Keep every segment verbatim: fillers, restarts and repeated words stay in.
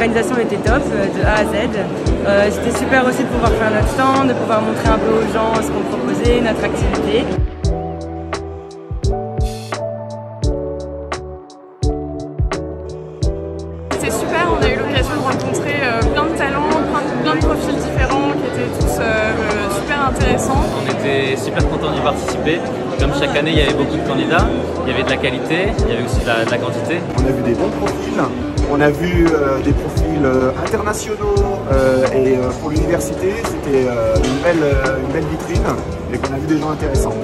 l'organisation était top, de A à Z. Euh, C'était super aussi de pouvoir faire notre stand, de pouvoir montrer un peu aux gens ce qu'on proposait, notre activité. C'est super, on a eu l'occasion de rencontrer plein de talents, plein de, plein de profils différents qui étaient tous euh, super intéressants. On était super contents d'y participer. Comme chaque année, il y avait beaucoup de candidats, il y avait de la qualité, il y avait aussi de la, de la quantité. On a vu des bons profils, on a vu euh, des profils euh, internationaux euh, et euh, pour l'université, c'était euh, une, belle, euh, une belle vitrine et qu'on a vu des gens intéressants.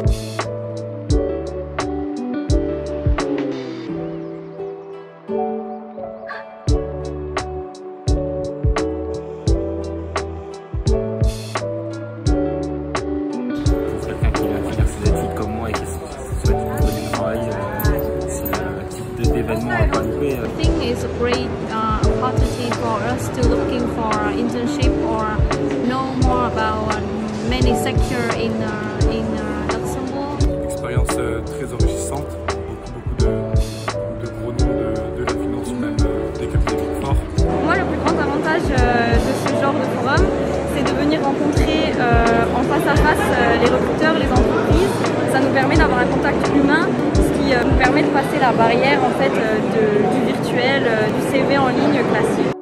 I think it's a great uh, opportunity for us to looking for internship or know more about uh, many sectors in uh, in uh, Luxembourg. Une expérience euh, très enrichissante, beaucoup beaucoup de, de gros noms de, de la finance même euh, des capitaux forts. Pour moi, le plus grand avantage euh, de ce genre de forum, c'est de venir rencontrer euh, en face à face euh, les recruteurs, les entreprises. Ça nous permet d'avoir un contact humain. Nous permet de passer la barrière en fait, de, du virtuel, du C V en ligne classique.